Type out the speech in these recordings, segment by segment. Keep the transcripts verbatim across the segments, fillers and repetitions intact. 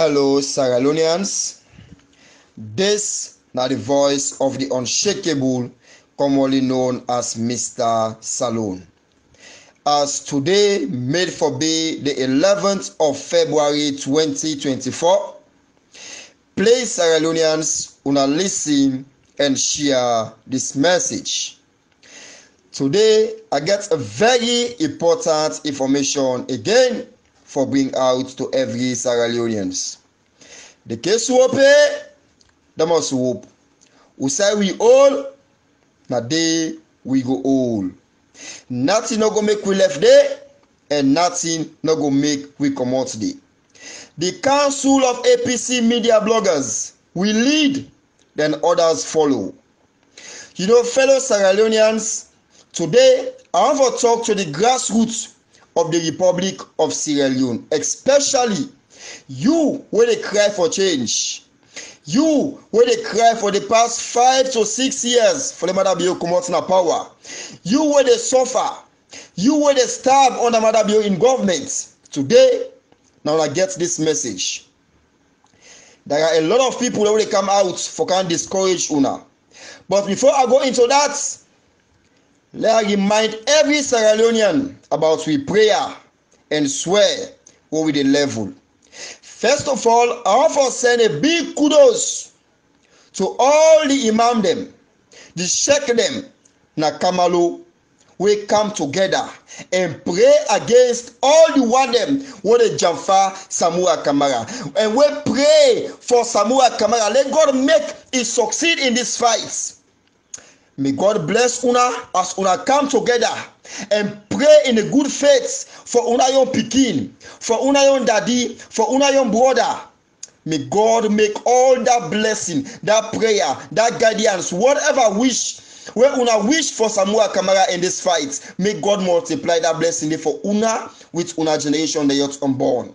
Hello, Sierra Leoneans. This is the voice of the unshakable, commonly known as Mister Salone. As today made for be the eleventh of February twenty twenty-four, please, Sierra Leoneans, una listen and share this message. Today, I get a very important information again for bring out to every Sierra Leoneans. The case who pay, they must hope. We say we all, now they we go all. Nothing no go make we left there, and nothing no go make we come out there. The Council of A P C media bloggers, we lead, then others follow. You know, fellow Sierra Leoneans, today I want to talk to the grassroots of the Republic of Sierra Leone, especially you where they cry for change. You where they cry for the past five to six years for the Madam Bio come out in power. You where they suffer. You where they starve under Madam Bio in government. Today, now I get this message. There are a lot of people that will come out for can discourage una. But before I go into that, let us remind every Sierra Leonean about we prayer and swear what we the level. First of all, I want to send a big kudos to all the imam them, the sheikh them, Nakamalo. We come together and pray against all the one them what the Jafar Samura Kamara. And we pray for Samura Kamara. Let God make it succeed in this fight. May God bless una as una come together and pray in a good faith for una yon pikin, for una yon daddy, for una yon brother. May God make all that blessing, that prayer, that guidance, whatever wish, where una wish for Samura Kamara in this fight, may God multiply that blessing for una with una generation that yet unborn.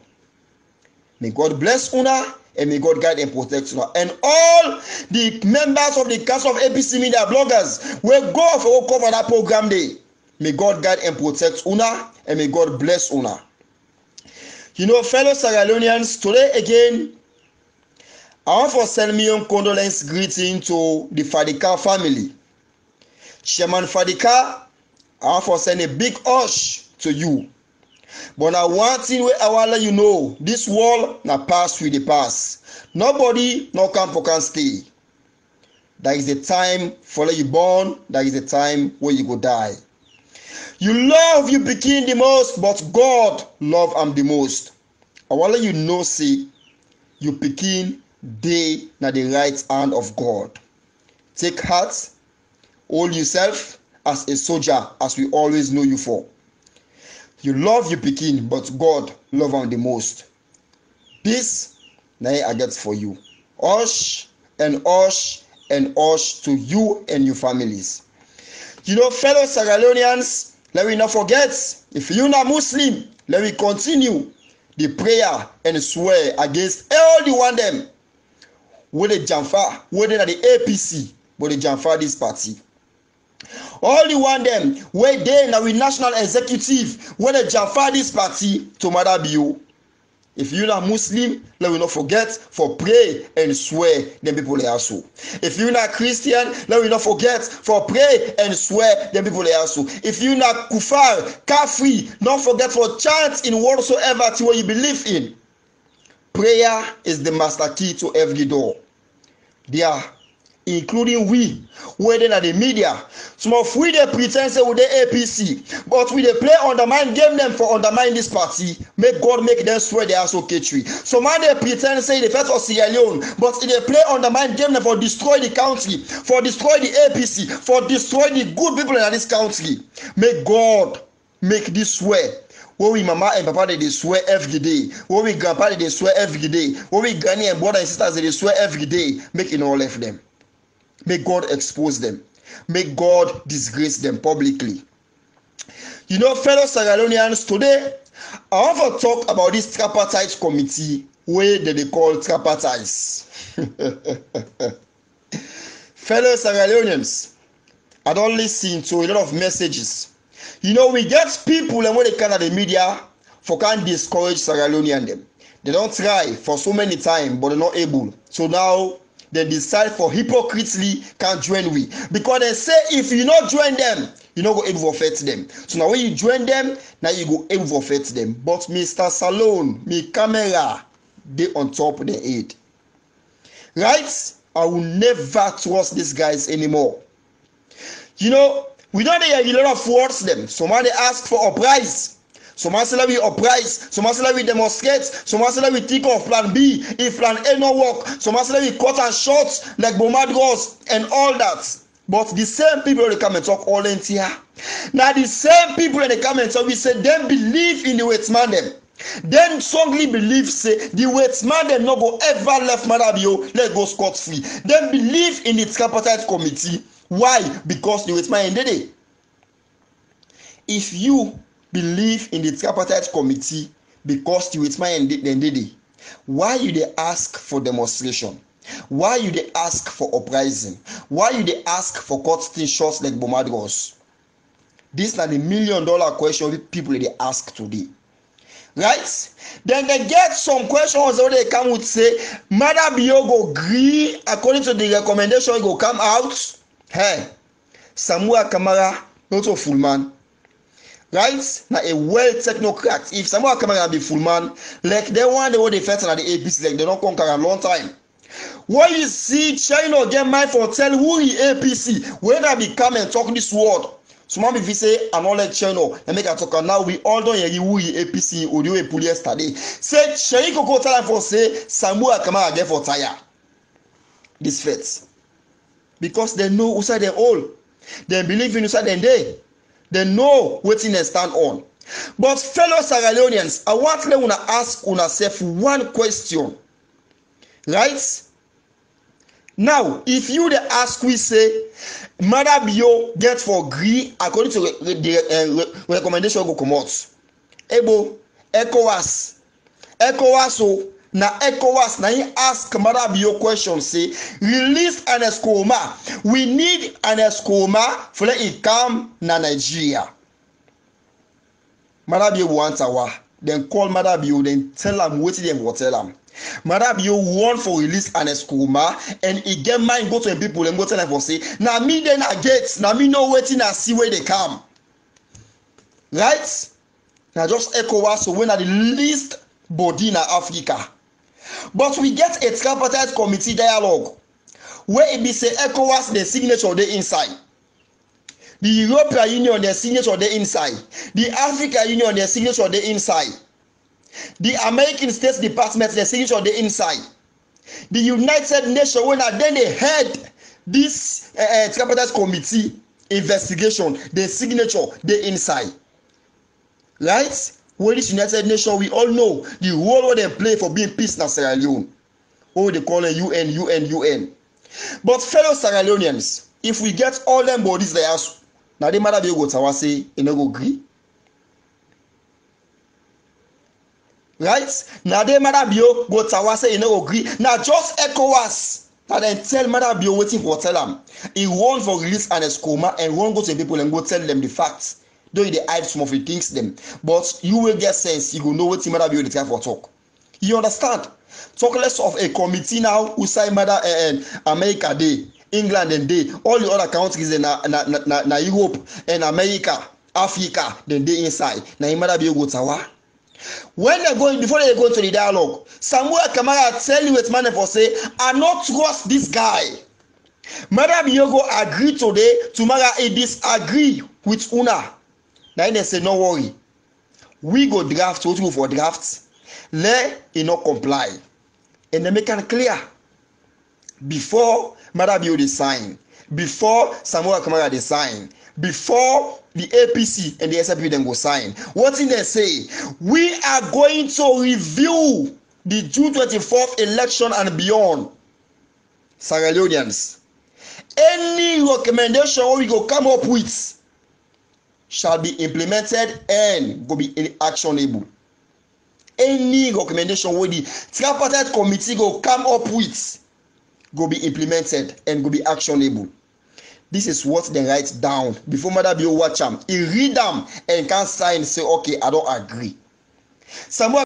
May God bless una. And may God guide and protect you. And all the members of the Council of A P C media bloggers will go for cover that program day. May God guide and protect una, and may God bless una. You know, fellow Sierra Leoneans, today again, I want to send me a condolence greeting to the Fadika family. Chairman Fadika, I want to send a big hush to you. But now one thing where I want to let you know, this world now pass with the past. Nobody no come for can stay. There is a time for you born, there is a time where you go die. You love you begin the most, but God love am the most. I want to let you know, see, you begin day na the right hand of God. Take heart, hold yourself as a soldier, as we always know you for. You love your pikin, but God love him the most. Peace, now I get for you. Hush and hush and hush to you and your families. You know, fellow Sierra Leoneans, let me not forget, if you're not Muslim, let me continue the prayer and swear against all the one them. With the Jamfa, with the A P C, with the Jamfa this party. All the one them where they now with national executive where the Jafar this party to Madam Bio. If you're not Muslim, let we not forget for pray and swear them people they are so. If you're not Christian, let we not forget for pray and swear them people they are so. If you're not Kufar, Kafri, don't forget for chant in whatsoever to what you believe in. Prayer is the master key to every door. There. Including we, where they are the media. Some of we they pretend say with the A P C, but we they play undermine, game them for undermine this party. Make God make them swear they are so catchy. Some man they pretend say the first of Sierra Leone, but if they play undermine, game them for destroy the country, for destroy the A P C, for destroy the good people in this country. Make God make this swear. When we mama and papa they swear every day, when we grandpa they swear every day, when we granny and brother and sisters they swear every day, make it all left them. May God expose them. May God disgrace them publicly. You know, fellow Sierra Leoneans, today, I want to talk about this tripartite committee, where they call tripartites. Fellow Sierra Leoneans, I don't listen to a lot of messages. You know, we get people and when they come at the media for can't discourage Sierra Leonean them. They don't try for so many times, but they're not able. So now they decide for hypocritically can't join we. Because they say if you not join them, you not go able to fight them. So now when you join them, now you go able to fight them. But Mister Salone, me camera, they on top of their head. Right? I will never trust these guys anymore. You know, we don't hear a lot of words them. Somebody ask for a price. Somebody say that we uprise. Somebody say that we demonstrate. Somebody say that we think of plan B. If plan A no work, somebody say that we cut and short like bombardros and all that. But the same people they come and talk all in here. Now the same people they come and talk, we say them believe in the weight man them. Then strongly believe say the weight man them no go ever left Madam Bio, let go scot free. Then believe in its tripartite committee. Why? Because the weight man in the day. If you believe in the tripartite committee because the weight man in the day, why you they ask for demonstration? Why you they ask for uprising? Why you they ask for cutting shots like bombardros? These are the million dollar question people they ask today. Right? Then they get some questions that they come with say, Madam Biogo agree according to the recommendation go come out. Hey, Samura Kamara, not a full man. Right? Now a well technocrat. If Samura Kamara be full man, like they want the way they fight at the A P C, like they don't conquer a long time. When you see China get mind for tell who the A P C, whether we come and talk this word. So man if you say and all that China and make a talk now we all don't hear who the A P C or the police yesterday. Say China go tell for say Samura Kamara get for tire. This fits. Because they know outside their all. They believe in outside their day. They know what they stand on. But fellow Sierra Leoneans, I want them to ask yourself one question. Right? Now, if you they ask, we say, Madam Bio get for agree according to the uh, re recommendation go come out. Ebo, ECOWAS. ECOWAS o. Now ECOWAS, now he ask Madam Bio question, say, release an escoma. We need an escoma for let it come na Nigeria. Madam Bio wants our. Then call Madam Bio, then tell them, wait till them go tell them. Madam Bio want for release an escoma, and he get mind go to the people and go tell them for say, now me then I get, now me no waiting and see where they come. Right? Now just ECOWAS, so when are the least body in Africa. But we get a tripartite committee dialogue where it be say ECOWAS the signature they inside, the European Union the signature they inside, the African Union the signature they inside, the American States Department the signature they inside, the United Nations when then they head this uh, tripartite committee investigation the signature they inside. Right? When this United Nations, we all know the role where they play for being peace in Sierra Leone. Oh, they call it U N, U N, U N. But fellow Sierra Leoneans, if we get all them bodies they ask, now they matter go to say, they no go agree. Right? Now they matter go to say, they no go agree. Now just ECOWAS. Now then tell Madam Bio waiting for tell them. He won't for release an escoma and won't go to the people and go tell them the facts. Though they hide some of the things them, but you will get sense. You will know what Madam Bio the time for talk. You understand? Talk less of a committee now who say Madam and America day, England and day, all the other countries in na, na, na, na Europe and America, Africa, then they inside. Now Madam Bio go tawa. When they're going before they go to the dialogue, Samura Kamara tell you what man for say, I not trust this guy. Madam Bio go agree today, tomorrow he disagree with una. Now they say, no worry. We go draft, what we go for draft. Let it not comply. And they make it clear. Before Madam Bio they sign, before Samura Kamara they sign, before the A P C and the S I P then go sign. What did they say? We are going to review the June twenty-fourth election and beyond. Sierra Leoneans. Any recommendation we go come up with shall be implemented and go be actionable. Any recommendation where the tripartite committee go come up with go be implemented and go be actionable. This is what they write down before Madam Bio watch them. He read them and can sign say, okay, I don't agree. Someone